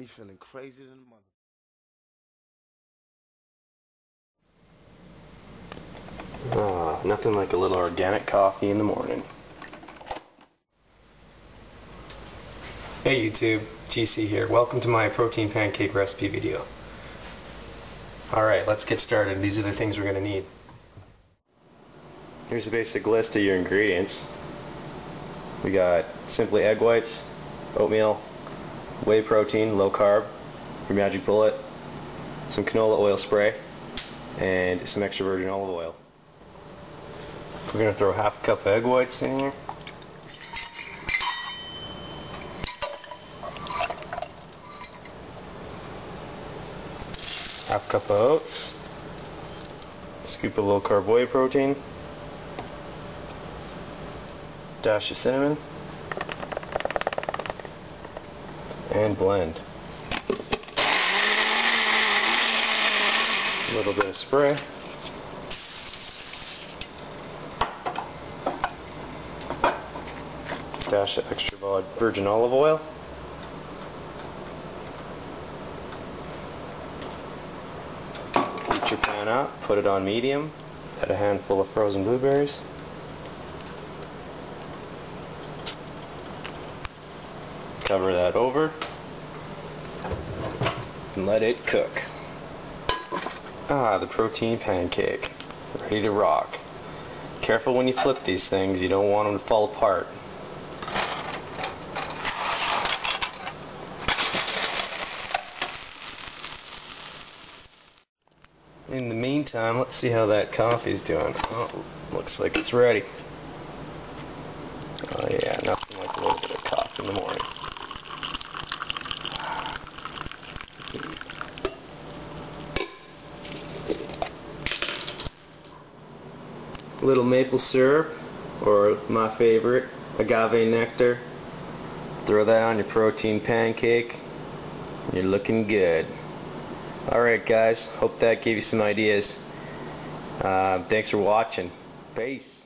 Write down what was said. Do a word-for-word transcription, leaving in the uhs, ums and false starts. me feeling crazy than a mother. Ah, nothing like a little organic coffee in the morning. Hey YouTube, G C here. Welcome to my protein pancake recipe video. Alright, let's get started. These are the things we're going to need. Here's a basic list of your ingredients. We got simply egg whites, oatmeal, whey protein, low carb, your magic bullet, some canola oil spray, and some extra virgin olive oil. We're going to throw half a cup of egg whites in here. Half cup of oats, scoop of low carb whey protein, dash of cinnamon, and blend. A little bit of spray. Dash of extra virgin olive oil. Heat your pan up, put it on medium, add a handful of frozen blueberries. Cover that over and let it cook. Ah, the protein pancake. Ready to rock. Careful when you flip these things, you don't want them to fall apart. In the meantime, let's see how that coffee's doing. Oh, looks like it's ready. Oh yeah, nothing like a little bit of coffee in the morning. Little maple syrup, or my favorite, agave nectar. Throw that on your protein pancake. You're looking good. Alright guys, hope that gave you some ideas. Uh, thanks for watching. Peace.